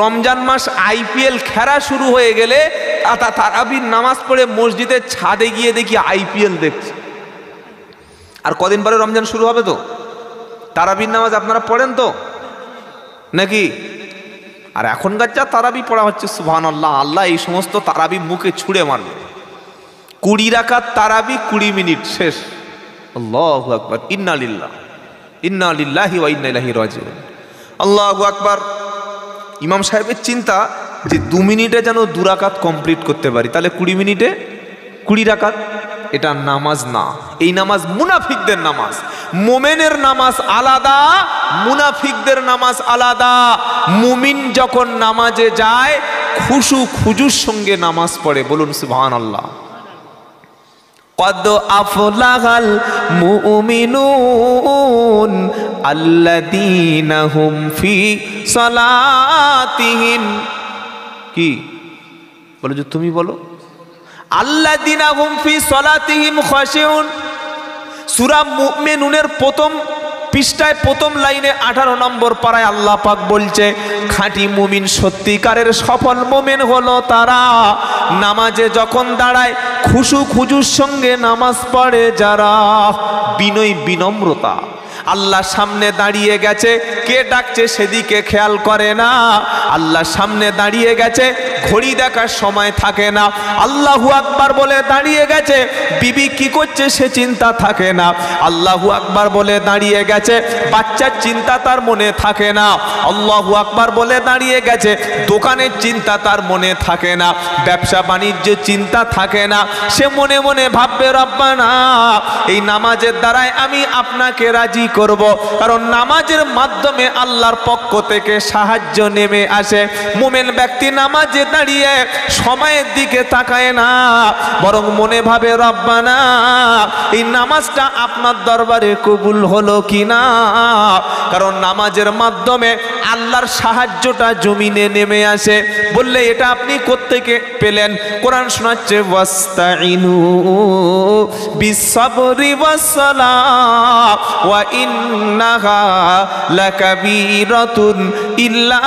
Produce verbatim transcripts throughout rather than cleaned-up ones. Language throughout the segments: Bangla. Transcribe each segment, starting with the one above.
রমজান মাস আইপিএল খেলা শুরু হয়ে গেলে তারাবির নামাজ পড়ে মসজিদের ছাদে গিয়ে দেখি আইপিএল দেখছি। আর কদিন পরে রমজান শুরু হবে তো, তারাবির নামাজ আপনারা পড়েন তো নাকি? আর এখনকার যা তারাবি পড়া হচ্ছে, সুবহানাল্লাহ, আল্লাহ এই সমস্ত তারাবি মুখে ছুঁড়ে মারবে। কুড়ি রাকাত তারাবি কুড়ি মিনিট শেষ। আল্লাহু আকবার, ইন্না লিল্লাহ ইন্না লিল্লাহি ওয়া ইন্না ইলাইহি রাজিউন। আল্লাহু আকবার। ইমাম সাহেবের চিন্তা যে দু মিনিটে যেন দু রাকাত কমপ্লিট করতে পারি, তাহলে কুড়ি মিনিটে কুড়ি রাকাত। এটা নামাজ না, এই নামাজ মুনাফিকদের নামাজ। মোমেনের নামাজ আলাদা, মুনাফিকদের নামাজ আলাদা। মুমিন যখন নামাজে যায় খুশু খুজুর সঙ্গে নামাজ পড়ে, বলুন সুবহানাল্লাহ। কদ আফলাহাল মুমিনুন আল্লাযীনা হুম ফি সালাতিহিম, কি বলো যে তুমি বলো, আল্লাযীনা হুম ফি সালাতিহিম খাশিউন। সূরা মুমিনুনের প্রথম পৃষ্ঠায় প্রথম লাইনে আঠারো নম্বর পারায় আল্লাহ পাক বলছে, খাঁটি মুমিন, সত্যিকারের সফল মুমিন হলো তারা নামাজে যখন দাঁড়ায় খুশু খুজুর সঙ্গে নামাজ পড়ে, যারা বিনয় বিনম্রতা, আল্লাহ সামনে দাঁড়িয়ে গেছে, কে ডাকছে সেদিকে খেয়াল করে না, আল্লাহ সামনে দাঁড়িয়ে গেছে, ঘড়ি দেখার সময় থাকে না, আল্লাহু আকবার বলে দাঁড়িয়ে গেছে, বিবি কি করছে সে চিন্তা থাকে না, আল্লাহু আকবার বলে দাঁড়িয়ে গেছে, বাচ্চার চিন্তা তার মনে থাকে না, আল্লাহু আকবার বলে দাঁড়িয়ে গেছে, দোকানের চিন্তা তার মনে থাকে না, ব্যবসা বাণিজ্যের চিন্তা থাকে না, সে মনে মনে ভাববে রব্বানা, এই নামাজের দ্বারাই আমি আপনাকে রাজি করব। কারণ নামাজের মাধ্যমে আল্লাহর পক্ষ থেকে সাহায্য নেমে আসে। মুমিন ব্যক্তি নামাজে দাঁড়িয়ে সময়ের দিকে তাকায় না, বরং মনে ভাবে রব্বানা, এই নামাজটা আপনার দরবারে কবুল হলো কিনা। কারণ নামাজের মাধ্যমে আল্লাহর সাহায্যটা জমিনে নেমে আসে। বললে এটা আপনি কোত্থেকে পেলেন? কোরআন শোনাচ্ছে, ওয়াস্তাইনু বিসসাবরি ওয়াসসালাহ ওয়া ইন্নাহা লাকাবীরাতুন ইল্লা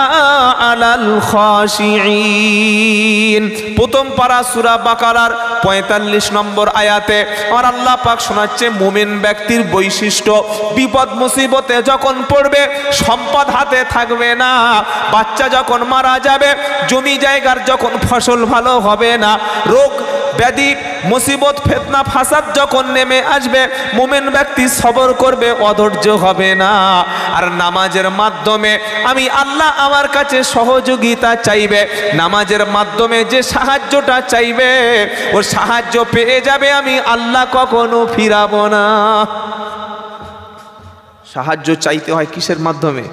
আলাল খাশিঈন। প্রথম পারা সূরা বাকারার পঁয়তাল্লিশ নম্বর আয়াতে আর আল্লাহ পাক শোনাচ্ছে মুমিন ব্যক্তির বৈশিষ্ট্য, বিপদ মুসিবতে যখন পড়বে সম্পদ হাতে থাকবে না, বাচ্চা যখন মারা যাবে, জমি জায়গার যখন ফসল ভালো হবে না, রোগ ব্যাধি মুসিবত ফেতনা ফাসাদ যখন নেমে আসবে, মুমিন ব্যক্তি সবর করবে, অধৈর্য হবে না। আর নামাজের মাধ্যমে আমি আল্লাহ আমার কাছে সহযোগিতা চাইবে, নামাজের মাধ্যমে যে সাহায্যটা চাইবে ও সাহায্য পেয়ে যাবে, আমি আল্লাহ কখনো ফিরাব না। সাহায্য চাইতে হয় কিসের মাধ্যমে?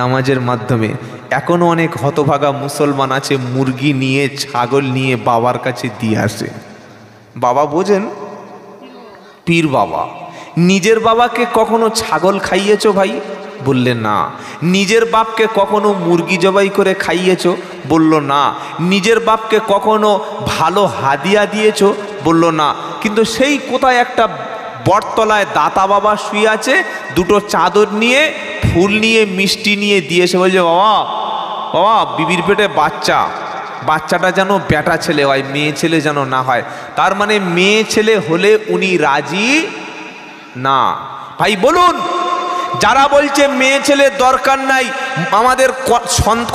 নামাজের মাধ্যমে। এখনও অনেক হতভাগা মুসলমান আছে মুরগি নিয়ে ছাগল নিয়ে বাবার কাছে দিয়ে আসে। বাবা বোঝেন, পীর বাবা। নিজের বাবাকে কখনো ছাগল খাইয়েছো ভাই? বললে না। নিজের বাপকে কখনো মুরগি জবাই করে খাইয়েছো? বলল না। নিজের বাপকে কখনো ভালো হাদিয়া দিয়েছো? বলল না। কিন্তু সেই কোথায় একটা বটতলায় দাতা বাবা শুয়ে আছে, দুটো চাদর নিয়ে ফুল নিয়ে মিষ্টি নিয়ে দিয়ে এসে বলছে, বাবা বাবা বিবির পেটে বাচ্চা, বাচ্চাটা যেন বেটা ছেলে হয়, মেয়ে ছেলে যেন না হয়। তার মানে মেয়ে ছেলে হলে উনি রাজি না। ভাই বলুন, যারা বলছে মেয়ে ছেলে দরকার নাই, আমাদের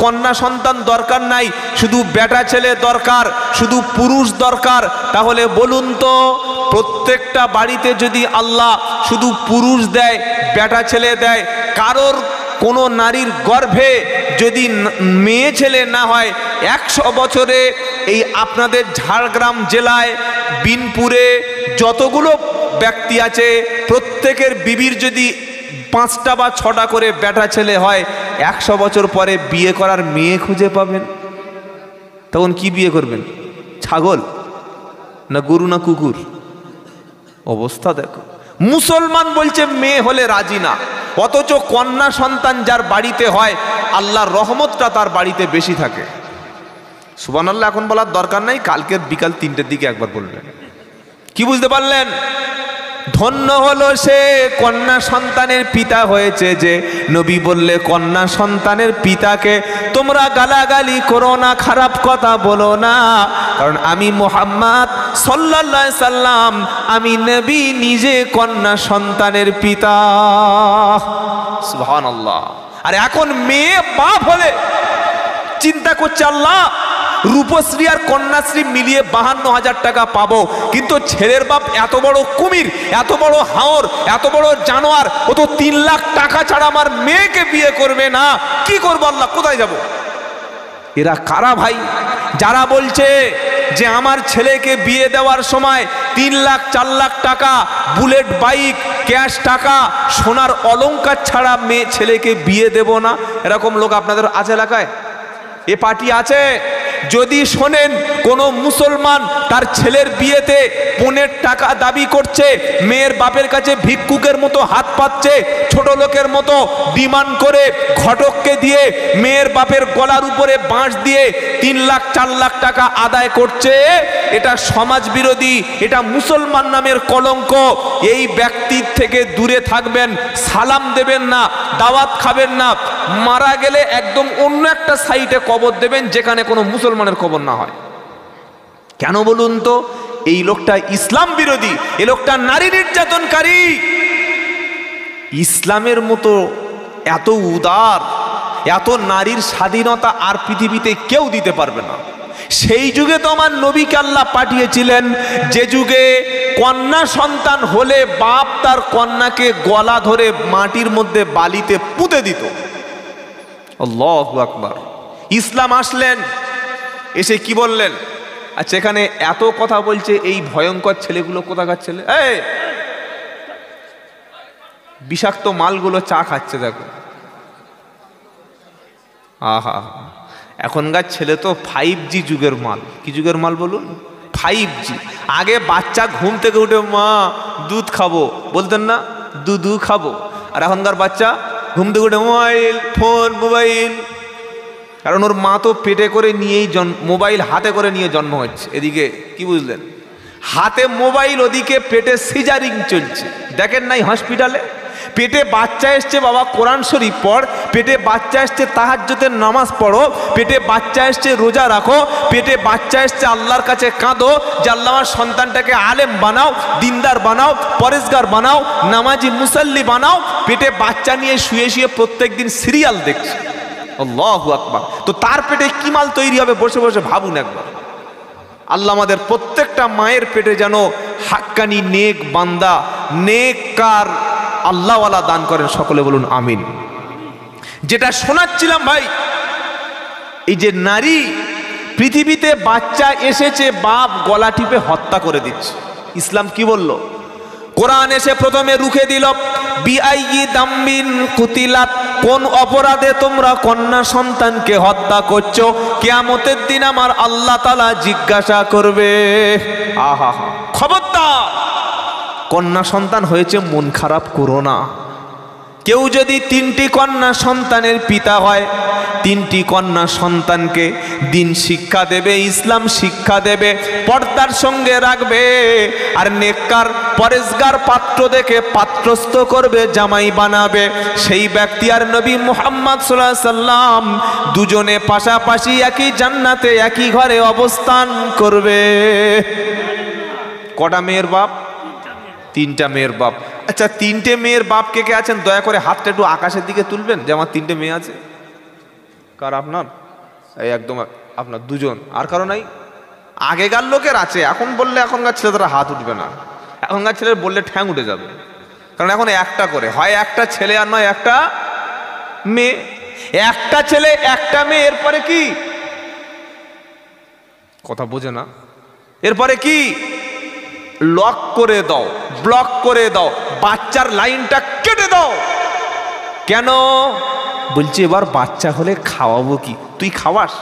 কন্যা সন্তান দরকার নাই, শুধু বেটা ছেলে দরকার, শুধু পুরুষ দরকার, তাহলে বলুন তো প্রত্যেকটা বাড়িতে যদি আল্লাহ শুধু পুরুষ দেয়, বেটা ছেলে দেয়, কারোর কোনো নারীর গর্ভে যদি মেয়ে ছেলে না হয়, একশো বছরে এই আপনাদের ঝাড়গ্রাম জেলায় বিনপুরে যতগুলো ব্যক্তি আছে প্রত্যেকের বিবির যদি পাঁচটা বা ছটা করে বেটা ছেলে হয়, একশো বছর পরে বিয়ে করার মেয়ে খুঁজে পাবেন? তখন কি বিয়ে করবেন? ছাগল না গরু না কুকুর? অবস্থা দেখো। মুসলমান বলছে মেয়ে হলে রাজি না, অথচ কন্যা সন্তান যার বাড়িতে হয় আল্লাহর রহমতটা তার বাড়িতে বেশি থাকে। সুবহানাল্লাহ, এখন বলার দরকার নাই, কালকের বিকাল তিনটের দিকে একবার বলবেন। কি বুঝতে পারলেন? ধন্য হলো সে কন্যা সন্তানের পিতা হয়েছে। যে নবী বললে কন্যা সন্তানের পিতাকে তোমরা গালাগালি করো না, খারাপ কথা বলো না, কারণ আমি মুহাম্মদ সাল্লাল্লাহু আলাইহি সাল্লাম, আমি নবী নিজে কন্যা সন্তানের পিতা। সুবহানাল্লাহ। আর এখন মেয়ে বাপ হলে চিন্তা করছে, আল্লাহ রূপশ্রী আর কন্যাশ্রী মিলিয়ে বাহান্ন হাজার টাকা পাবো, কিন্তু ছেলের বাপ এত বড় কুমির, এত বড় হাওর, এত বড় জানোয়ার, ও তো তিন লাখ টাকা ছাড়া আমার মেয়েকে বিয়ে করবে না, কি করবো আল্লাহ, কোথায় যাব। এরা কারা ভাই? যারা বলছে যে আমার ছেলেকে বিয়ে দেওয়ার সময় তিন লাখ চার লাখ টাকা, বুলেট বাইক, ক্যাশ টাকা, সোনার অলঙ্কার ছাড়া মেয়ে ছেলেকে বিয়ে দেব না, এরকম লোক আপনাদের আছে এলাকায়? এ পার্টি আছে? যদি শোনেন কোনো মুসলমান তার ছেলের বিয়েতে পনের টাকা দাবি করছে, মেয়ের বাপের কাছে ভিক্ষুকের মতো হাত পাচ্ছে, ছোট লোকের মতো ডিমান্ড করে, ঘটককে দিয়ে মেয়ের বাপের গলার উপরে বাঁশ দিয়ে তিন লাখ চার লাখ টাকা আদায় করছে, এটা সমাজ বিরোধী, এটা মুসলমান নামের কলঙ্ক। এই ব্যক্তির থেকে দূরে থাকবেন, সালাম দেবেন না, দাওয়াত খাবেন না, মারা গেলে একদম অন্য একটা সাইটে কবর দেবেন যেখানে কোনো মুসলমানের কবর না হয়। কেন বলুন তো? এই লোকটা ইসলাম বিরোধী, এই লোকটা নারী নির্যাতনকারী। ইসলামের মতো এত উদার, এত নারীর স্বাধীনতা আর পৃথিবীতে কেউ দিতে পারবে না। সেই যুগে তো আমার নবীকে আল্লাহ পাঠিয়েছিলেন, যে যুগে কন্যা সন্তান হলে বাপ তার কন্যাকে গলা ধরে মাটির মধ্যে বালিতে পুঁতে দিত। আল্লাহু আকবার। ইসলাম আসলেন, এসে কি বললেন? আচ্ছা, এখানে এত কথা বলছে এই ভয়ঙ্কর ছেলেগুলো, কোথাকার ছেলে, এই বিষাক্ত মালগুলো চা খাচ্ছে দেখো। আহা, এখনকার ছেলে তো ফাইভ জি যুগের মাল। কি যুগের মাল বলুন? Five G. আগে বাচ্চা ঘুম থেকে উঠে মা দুধ খাবো বলতেন না, দুধু খাবো। আর এখনকার বাচ্চা ঘুম থেকে উঠে মোবাইল ফোন, মোবাইল। কারণ ওর মা তো পেটে করে নিয়েই জন্ম, মোবাইল হাতে করে নিয়ে জন্ম হচ্ছে। এদিকে কি বুঝলেন? হাতে মোবাইল, ওদিকে পেটে সিজারিং চলছে। দেখেন নাই হসপিটালে? পেটে বাচ্চা এসছে, বাবা কোরআন শরীফ পড়, পেটে বাচ্চা এসছে তাহাজ্জুদের নামাজ পড়ো, পেটে বাচ্চা এসছে রোজা রাখো, পেটে বাচ্চা এসছে আল্লাহর কাছে কাঁদো যে আল্লাহ আমার সন্তানটাকে আলেম বানাও, দিনদার বানাও, পরেশগার বানাও, নামাজি মুসল্লি বানাও। পেটে বাচ্চা নিয়ে শুয়ে শুয়ে প্রত্যেক দিন সিরিয়াল দেখছে। আল্লাহু আকবার। তো তার পেটে কি মাল তৈরি হবে বসে বসে ভাবুন একবার। আল্লাহ আমাদের প্রত্যেকটা মায়ের পেটে যেন হাক্কানি নেক বান্দা, নেককার আল্লাহওয়ালা দান করেন। সকলে বলুন আমিন। যেটা শোনাচ্ছিলাম ভাই, এই যে নারী, পৃথিবীতে বাচ্চা এসেছে বাপ গলা টিপে হত্যা করে দিচ্ছে। ইসলাম কি বলল? কোরআন এসে প্রথমে রুখে দিল, বিআইয়ি দাম্বিন কুতিলাত, কোন অপরাধে তোমরা কন্যা সন্তানকে হত্যা করছো, কিয়ামতের দিন আমার আল্লাহ তাআলা জিজ্ঞাসা করবে। আহা, খবরদার! কন্যা সন্তান হয়েছে, মন খারাপ করো না। কেউ যদি তিনটি কন্যা সন্তানের পিতা হয়, তিনটি কন্যা সন্তানকে দিন শিক্ষা দেবে, ইসলাম শিক্ষা দেবে, পর্দার সঙ্গে রাখবে, আর নেককার পরেশগার পাত্র দেখে পাত্রস্থ করবে, জামাই বানাবে। সেই ব্যক্তি আর নবী মুহাম্মদ সাল্লাল্লাহু আলাইহি সাল্লাম দুজনে পাশাপাশি একই জান্নাতে, একই ঘরে অবস্থান করবে। কটা মেয়ের বাপ? তিনটা মেয়ের বাপ। আচ্ছা, তিনটে মেয়ের বাপ কে কে আছেন? দয়া করে হাতটা একটু আকাশের দিকে তুলবেন যে আমার তিনটে মেয়ে আছে। কার? আপনার? এই একদম আপনার দুজন। আর কারো নাই? আগেকার লোকের আছে, এখন বললে এখনকার ছেলেদের হাত উঠবে না, এখনকার ছেলের বললে ঠ্যাং উঠে যাবে। কারণ এখন একটা করে হয়, একটা ছেলে আর নয় একটা মেয়ে, একটা ছেলে একটা মেয়ে। এরপরে কি? কথা বোঝে না? এরপরে কি? লক করে দাও, ব্লক করে দাও, বাচ্চার লাইনটা কেটে দাও। কেন? বলছি এবার বাচ্চা হলে খাওয়াবো কি? তুই খাওয়াস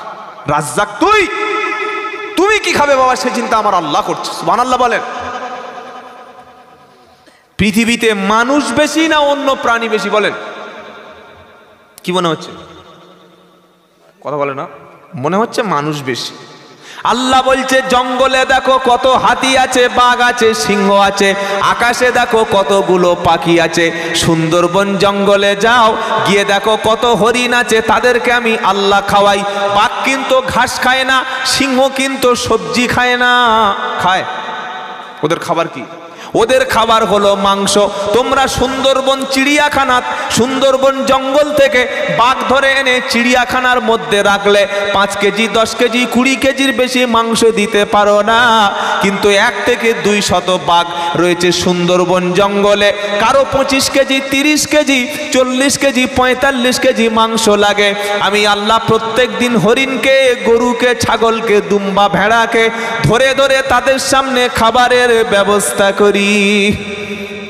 রাজ্জাক, তুই তুমি কি খাবে বাবা, সে চিন্তা আমার আল্লাহ করছে। সুবহানাল্লাহ বলেন। পৃথিবীতে মানুষ বেশি না অন্য প্রাণী বেশি বলেন? কি মনে হচ্ছে? কথা বলে না? মনে হচ্ছে মানুষ বেশি। আল্লাহ বলছে জঙ্গলে দেখো কত হাতি আছে, বাঘ আছে, সিংহ আছে, আকাশে দেখো কতগুলো পাখি আছে, সুন্দরবন জঙ্গলে যাও গিয়ে দেখো কত হরিণ আছে, তাদেরকে আমি আল্লাহ খাওয়াই। বাঘ কিন্তু ঘাস খায় না, সিংহ কিন্তু সবজি খায় না, খায়। ওদের খাবার কি? ওদের খাবার হলো মাংস। তোমরা সুন্দরবন চিড়িয়াখানা, সুন্দরবন জঙ্গল থেকে বাঘ ধরে এনে চিড়িয়াখানার মধ্যে রাখলে পাঁচ কেজি দশ কেজি কুড়ি কেজির বেশি মাংস দিতে পারো না, কিন্তু এক থেকে দুই শত বাঘ রয়েছে সুন্দরবন জঙ্গলে, কারো পঁচিশ কেজি তিরিশ কেজি চল্লিশ কেজি পঁয়তাল্লিশ কেজি মাংস লাগে। আমি আল্লাহ প্রত্যেক দিন হরিণকে, গরুকে, ছাগলকে, দুম্বা, ভেড়াকে ধরে ধরে তাদের সামনে খাবারের ব্যবস্থা করি।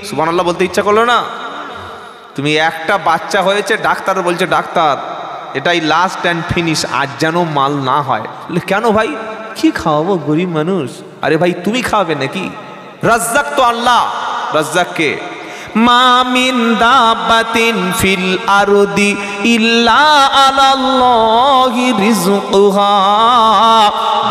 সুবহানাল্লাহ বলতে ইচ্ছা করলো না? তুমি একটা বাচ্চা হয়েছে, ডাক্তার বলছে ডাক্তার এটাই লাস্ট অ্যান্ড ফিনিশ, আজ যেন মাল না হয়। কেন ভাই? কি খাওয়াবো গরিব মানুষ? আরে ভাই তুমি খাওয়াবে নাকি? রাজ্জাক তো আল্লাহ। রাজ্জাককে মা মিন দাব্বাতিন ফিল আরদি ইল্লা আলাল্লাহি রিযকুহা,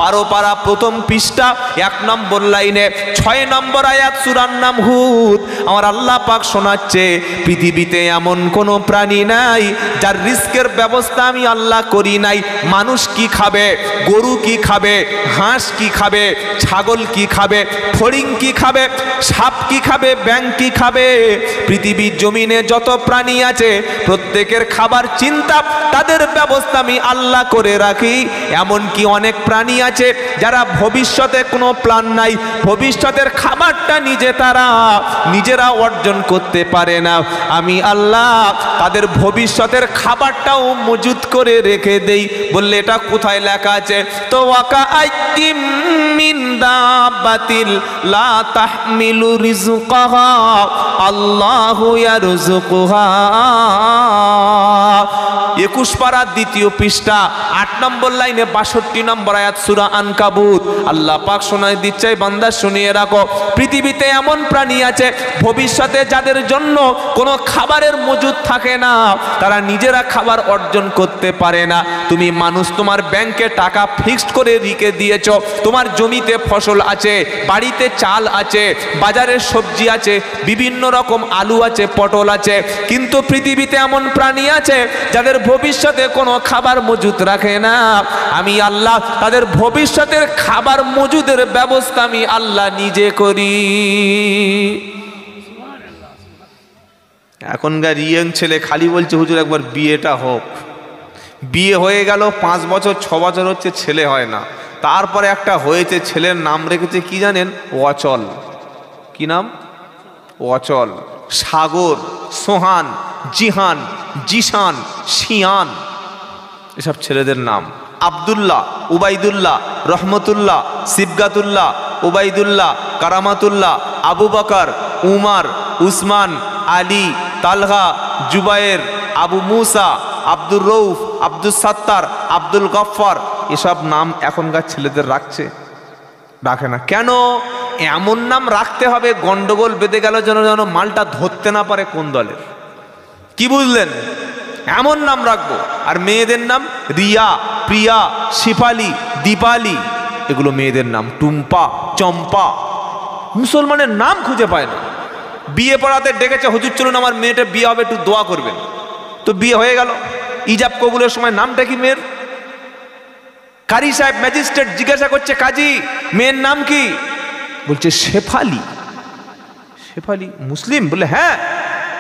বারো পারা প্রথম পৃষ্ঠা এক নম্বর লাইনে ছয় নম্বর আয়াত সূরার নাম হুদ। আমার আল্লাহ পাক শোনাচ্ছে পৃথিবীতে এমন কোনো প্রাণী নাই যার রিস্কের ব্যবস্থা আমি আল্লাহ করি নাই। মানুষ কি খাবে, গরু কি খাবে, হাঁস কি খাবে, ছাগল কি খাবে, ফড়িং কি খাবে, সাপ কি খাবে, ব্যাঙ কি খাবে, পৃথিবীর জমিনে যত প্রাণী আছে প্রত্যেকের খাবার চিন্তা, তাদের ব্যবস্থা আমি আল্লাহ করে রাখি। এমনকি অনেক প্রাণী আছে যারা ভবিষ্যতে কোনো প্ল্যান নাই, ভবিষ্যতের খাবারটা নিজে তারা নিজেরা অর্জন করতে পারে না, আমি আল্লাহ তাদের ভবিষ্যতের খাবারটাও মজুদ করে রেখে দেই। বললে এটা কোথায় লেখা আছে? তো ওয়াকা আইতিম মিন দাবাতিল লা তাহমিলু রিযকাহা আল্লাহু ইয়ারযুকুহা। একুশ পারা দ্বিতীয় পৃষ্ঠা আট নম্বর লাইনে বাষট্টি নম্বর আয়াত সূরা আনকাবুত। আল্লাহ পাক শোনায় দিচ্ছে বান্দা শুনিয়ে রাখো, পৃথিবীতে এমন প্রাণী আছে ভবিষ্যতে যাদের জন্য কোনো খাবারের মজুদ থাকে না, তারা নিজেরা খাবার অর্জন করতে পারে না। তুমি মানুষ, তোমার ব্যাংকে টাকা ফিক্সড করে রেখে দিয়েছ, তোমার জমিতে ফসল আছে, বাড়িতে চাল আছে, বাজারে সবজি আছে, বিভিন্ন রকম আলু আছে, পটল আছে, কিন্তু পৃথিবীতে এমন প্রাণী আছে যাদের ভবিষ্যতে কোনো খাবার মজুদ রাখে না। আমি আল্লাহ তাদের ভবিষ্যতের খাবার মজুদের ব্যবস্থা আমি আল্লাহ নিজে করি। এখনকার ইয়ং ছেলে খালি বলছে হুজুর একবার বিয়েটা হোক। বিয়ে হয়ে গেল, পাঁচ বছর ছ বছর হচ্ছে ছেলে হয় না, তারপরে একটা হয়েছে, ছেলের নাম রেখেছে কি জানেন? অচল। কি নাম? অচল, সাগর, সোহান, জিহান, জিশান, শিয়ান, এসব ছেলেদের নাম। আবদুল্লাহ, উবাইদুল্লাহ, রহমতুল্লাহ, সিবগাতুল্লাহ, উবাইদুল্লাহ, কারামাতুল্লাহ, আবু বকর, উমার, উসমান, আলী, তালহা, জুবায়ের, আবু মুসা, আব্দুর রৌফ, আব্দুল সাত্তার, আব্দুল গফফার, এসব নাম এখনকার ছেলেদের রাখছে? রাখে না। কেন? এমন নাম রাখতে হবে গন্ডগোল বেঁধে গেল যেন যেন মালটা ধরতে না পারে কোন দলের। কি বুঝলেন? এমন নাম রাখবো। আর মেয়েদের নাম রিয়া, প্রিয়া, শিপালি, দীপালি, এগুলো মেয়েদের নাম। টুম্পা, চম্পা, মুসলমানের নাম খুঁজে পায় না। বিয়ে পড়াতে ডেকেছে হুজুর চলুন আমার মেয়েটা বিয়ে হবে একটু দোয়া করবেন, তো বিয়ে হয়ে গেল। ইজাব কবুলের সময় নামটা কি মেয়ের? কারি সাহেব ম্যাজিস্ট্রেট জিজ্ঞাসা করছে কাজী মেয়ের নাম কি? বলছে শেফালি। শেফালি মুসলিম? বলে হ্যাঁ।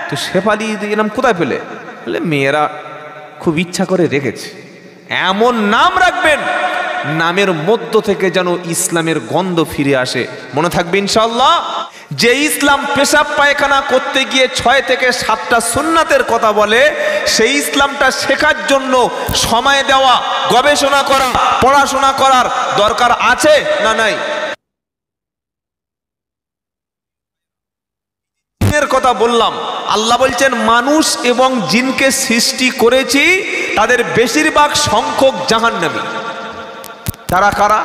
তো শেফালি এর নাম কোথায় পেলে? বলে মেয়েরা খুব ইচ্ছা করে রেখেছে। এমন নাম রাখবেন নামের মধ্য থেকে যেন ইসলামের গন্ধ ফিরে আসে। মনে থাকবে ইনশাআল্লাহ, যে ইসলাম পেশাব পায়খানা করতে গিয়ে ছয় থেকে সাতটা সুন্নাতের কথা বলে, সেই ইসলামটা শেখার জন্য সময় দেওয়া, গবেষণা করা, পড়াশোনা করার দরকার আছে না নাই? এর কথা বললাম। আল্লাহ বলছেন মানুষ এবং জিনকে সৃষ্টি করেছি, তাদের বেশিরভাগ সংখ্যক জাহান্নামী। তারা কারা?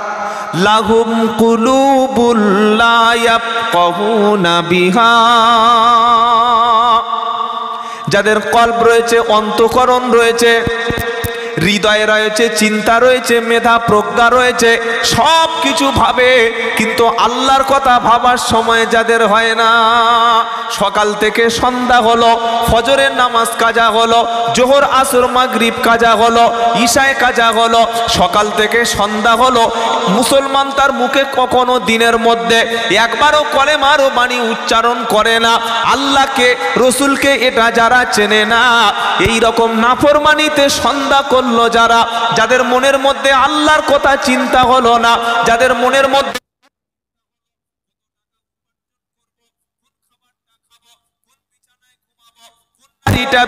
লাহুম কুলুবুল লা ইয়াফকাহুনা বিহা, যাদের কলব রয়েছে, অন্তঃকরণ রয়েছে, হৃদয় রয়েছে, চিন্তা রয়েছে, মেধা প্রজ্ঞা রয়েছে, সব কিছু ভাবে, কিন্তু আল্লাহর কথা ভাবার সময় যাদের হয় না। সকাল থেকে সন্ধ্যা হলো, ফজরের নামাজ কাজা হলো, জোহর আসর মাগরিব কাজা হলো, ঈশায় কাজা হলো, সকাল থেকে সন্ধ্যা হলো, মুসলমান তার মুখে কখনো দিনের মধ্যে একবারও কলেমারও বাণী উচ্চারণ করে না। আল্লাহকে রসুলকে এটা যারা চেনে না, এই রকম নাফরমানিতে সন্ধ্যা করলো যারা, যাদের মনের মধ্যে আল্লাহর কথা চিন্তা হলো না, যাদের মনের মধ্যে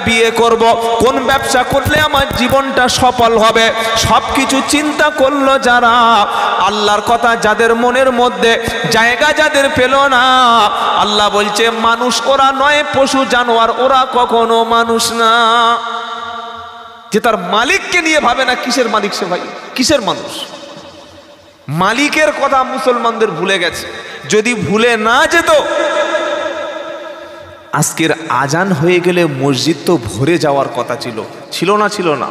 বিয়ে করব, কোন ব্যবসা করলে আমার জীবনটা সফল হবে, সবকিছু চিন্তা করলো যারা, আল্লাহর কথা যাদের মনের মধ্যে জায়গা যাদের পেল না। আল্লাহ বলছে মানুষ ওরা নয়, পশু জানোয়ার ওরা কখনো মানুষ না। যে তার মালিককে নিয়ে ভাবে না, কিসের মালিক সে ভাই, কিসের মানুষ? মালিকের কথা মুসলমানদের ভুলে গেছে। যদি ভুলে না যেত, আজকের আজান হয়ে গেলে মসজিদ তো ভরে যাওয়ার কথা ছিল, ছিল না ছিল না?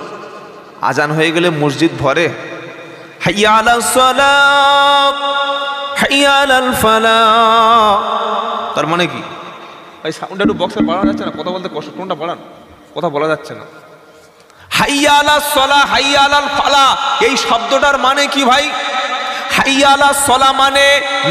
আজান হয়ে গেলে মসজিদ ভরে, হাইয়া আলাস সালাহ হাইয়া আলাল ফালাহ। তার মানে কি ভাই, সাউন্ডটা একটু বক্সে বাড়ানো যাচ্ছে না? কথা বলতে কষ্ট, টোনটা বাড়ান, কথা বলা যাচ্ছে না। হাইয়া আলাস সালাহ হাইয়া আলাল ফালাহ, এই শব্দটার মানে কি ভাই? হাইয়া আলা সলা মানে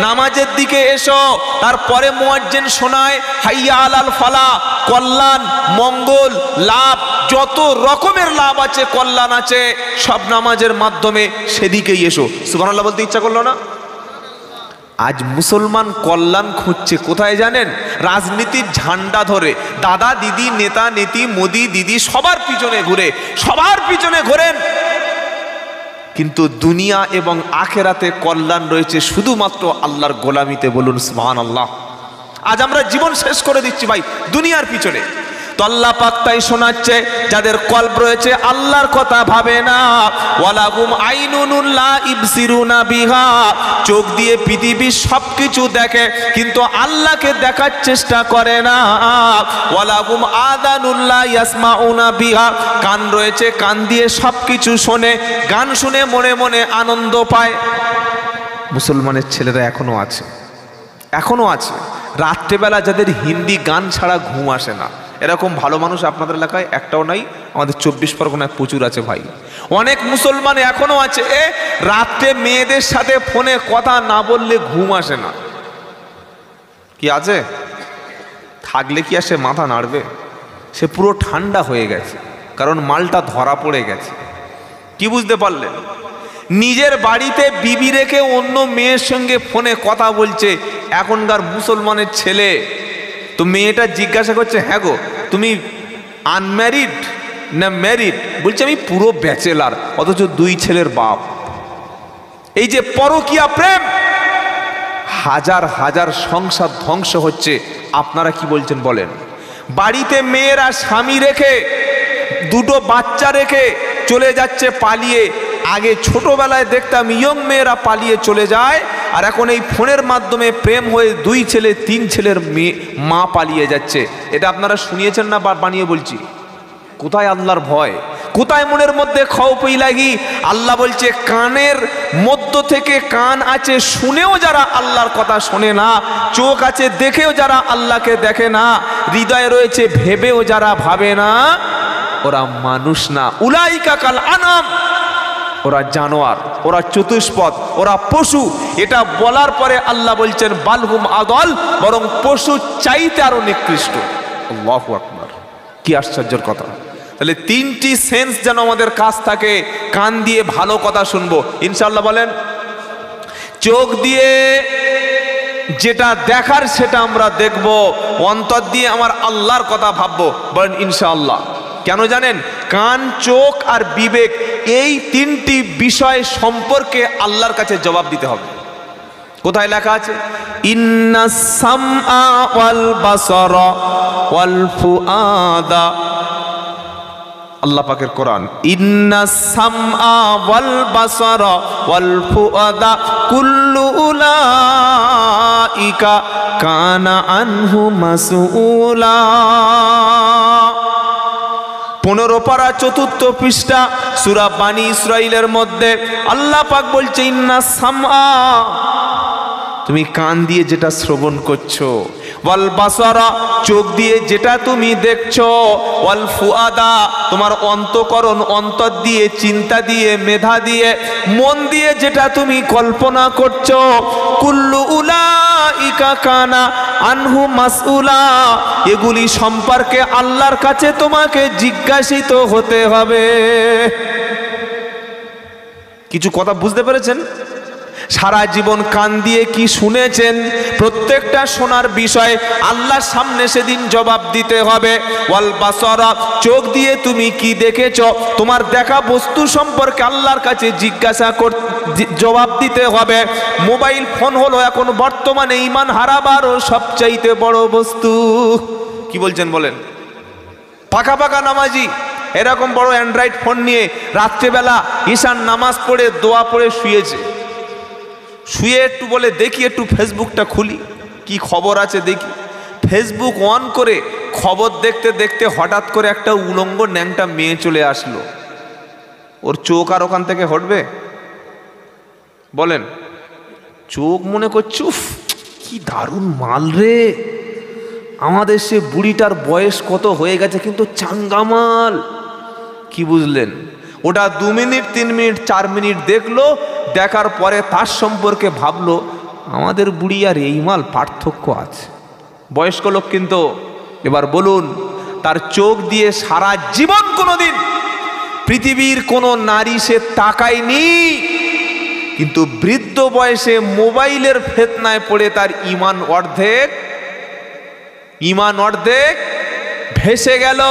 নামাজের দিকে এসো, তারপরে মুয়াজ্জিন শোনায় হাইয়া আলাল ফালা, কল্যাণ, মঙ্গল, লাভ, যত রকমের লাভ আছে, কল্যাণ আছে, সব নামাজের মাধ্যমে সেদিকেই এসো। সুবহানাল্লাহ বলতে ইচ্ছা করলো না? আজ মুসলমান কল্যাণ খুঁজছে কোথায় জানেন? রাজনীতির ঝান্ডা ধরে, দাদা দিদি নেতা নেতি মোদি দিদি সবার পিছনে ঘুরে, সবার পিছনে ঘোরেন, কিন্তু দুনিয়া এবং আখেরাতে কল্যাণ রয়েছে শুধুমাত্র আল্লাহর গোলামিতে। বলুন সুবহানাল্লাহ। আজ আমরা জীবন শেষ করে দিচ্ছি ভাই দুনিয়ার পিছনে। তো আল্লাহ পাক তাই শোনাচ্ছে, যাদের কল্প রয়েছে আল্লাহর কথা ভাবে না। ওয়ালাহুম আইনুন লা ইবসিরুনা বিহা, চোখ দিয়ে পৃথিবীর সব কিছু দেখে কিন্তু আল্লাহকে দেখার চেষ্টা করে না। ওয়ালাহুম আযানুন লা ইয়াসমাউনা বিহা, কান রয়েছে কান দিয়ে সব কিছু শোনে, গান শুনে মনে মনে আনন্দ পায়। মুসলমানের ছেলেরা এখনো আছে, এখনো আছে রাত্রেবেলা যাদের হিন্দি গান ছাড়া ঘুম আসে না, এরকম ভালো মানুষ আপনাদের এলাকায় একটাও নাই, আমাদের চব্বিশ পরগনায় প্রচুর আছে ভাই। অনেক মুসলমান এখনও আছে, রাত্রে মেয়েদের সাথে ফোনে কথা না বললে ঘুম আসে না। কি আছে? থাকলে কি আর সে মাথা নাড়বে? সে পুরো ঠান্ডা হয়ে গেছে, কারণ মালটা ধরা পড়ে গেছে। কি বুঝতে পারলেন? নিজের বাড়িতে বিবি রেখে অন্য মেয়ের সঙ্গে ফোনে কথা বলছে এখনকার মুসলমানের ছেলে। তো মেয়েটা জিজ্ঞাসা করছে, হ্যাঁ গো তুমি আনম্যারিড না ম্যারিড? বলছে আমি পুরো ব্যাচেলার, অথচ দুই ছেলের বাপ। এই যে পরকীয়া প্রেম, হাজার হাজার সংসার ধ্বংস হচ্ছে। আপনারা কি বলছেন বলেন? বাড়িতে মেয়েরা স্বামী রেখে, দুটো বাচ্চা রেখে চলে যাচ্ছে পালিয়ে। আগে ছোটবেলায় দেখতাম ইয়ং মেয়েরা পালিয়ে চলে যায়, আর এখন এই ফোনের মাধ্যমে প্রেম হয়ে দুই ছেলে তিন ছেলের মেয়ে মা পালিয়ে যাচ্ছে। এটা আপনারা শুনিয়েছেন না? বানিয়ে বলছি। কোথায় আল্লাহর ভয়, কোথায় মনের মধ্যে খৌফই লাগি? আল্লাহ বলছে কানের মধ্য থেকে, কান আছে শুনেও যারা আল্লাহর কথা শোনে না, চোখ আছে দেখেও যারা আল্লাহকে দেখে না, হৃদয়ে রয়েছে ভেবেও যারা ভাবে না, ওরা মানুষ না। উলাইকা কাল আনাম, ওরা জানোয়ার, ওরা চতুষ্পদ, ওরা পশু। এটা বলার পরে আল্লাহ বলছেন বালহুম আদল, বরং পশু চাইতে আরো নিকৃষ্ট। আল্লাহু আকবার, কি আশ্চর্যের কথা! তাহলে তিনটি সেন্স যেন আমাদের কাছ থাকে। কান দিয়ে ভালো কথা শুনবো ইনশাআল্লাহ বলেন, চোখ দিয়ে যেটা দেখার সেটা আমরা দেখব, অন্তর দিয়ে আমার আল্লাহর কথা ভাববো বলেন ইনশাআল্লাহ। কেন জানেন? কান, চোখ আর বিবেক, এই তিনটি বিষয় সম্পর্কে আল্লাহর কাছে জবাব দিতে হবে। কোথায় লেখা আছে? ইন্নাস সামআ ওয়াল বাসারা ওয়াল ফুআদা, আল্লাহ পাকের কোরআন, ইন্নাস সামআ ওয়াল বাসারা ওয়াল ফুআদা কুল্লু উলাইকা কানা আনহু মাসউলা। পনেরো পারা চতুর্থ পৃষ্ঠা সূরা বানী ইসরাইলের মধ্যে আল্লাহ পাক বলছে, ইন্না সামআ, তুমি কান দিয়ে যেটা শ্রবণ করছো, ওয়াল বাসারা, চোখ দিয়ে যেটা তুমি দেখছো, ওয়াল ফুয়াদা, তোমার অন্তঃকরণ, অন্তর দিয়ে, চিন্তা দিয়ে, মেধা দিয়ে, মন দিয়ে যেটা তুমি কল্পনা করছো, কুল্লু উলাইকা কানা আনহু মাসউলা, এগুলি সম্পর্কে আল্লাহর কাছে তোমাকে জিজ্ঞাসিত হতে হবে। কিছু কথা বুঝতে পেরেছেন? সারা জীবন কান দিয়ে কি শুনেছেন, প্রত্যেকটা শোনার বিষয় আল্লাহর সামনে সেদিন জবাব দিতে হবে। ওয়াল বাসারা, চোখ দিয়ে তুমি কি দেখেছো, তোমার দেখা বস্তু সম্পর্কে আল্লাহর কাছে জিজ্ঞাসা কর জবাব দিতে হবে। মোবাইল ফোন হলো এখন বর্তমানে ইমান হারাবারও সবচাইতে বড় বস্তু। কি বলছেন বলেন? পাকা পাকা নামাজি এরকম বড় অ্যান্ড্রয়েড ফোন নিয়ে রাত্রেবেলা ঈশান নামাজ পড়ে দোয়া পড়ে শুয়েছে, শুয়ে একটু বলে দেখি একটু ফেসবুকটা খুলি, কি খবর আছে দেখি। ফেসবুক অন করে খবর দেখতে দেখতে হঠাৎ করে একটা উলঙ্গ ন্যাংটা মেয়ে চলে আসলো, ওর চোখ আর ওখান থেকে হটবে? বলেন, চোখ মনে করছে উফ কি দারুণ মাল রে, আমাদের সে বুড়িটার বয়স কত হয়ে গেছে কিন্তু চাঙ্গা মাল। কি বুঝলেন? ওটা দু মিনিট তিন মিনিট চার মিনিট দেখলো, দেখার পরে তার সম্পর্কে ভাবলো আমাদের বুড়ি আর এই মাল পার্থক্য আছে। বয়স্ক লোক কিন্তু, এবার বলুন, তার চোখ দিয়ে সারা জীবন কোনোদিন পৃথিবীর কোনো নারী সে তাকায়নি, কিন্তু বৃদ্ধ বয়সে মোবাইলের ফেতনায় পড়ে তার ইমান অর্ধেক ইমান অর্ধেক ভেসে গেল।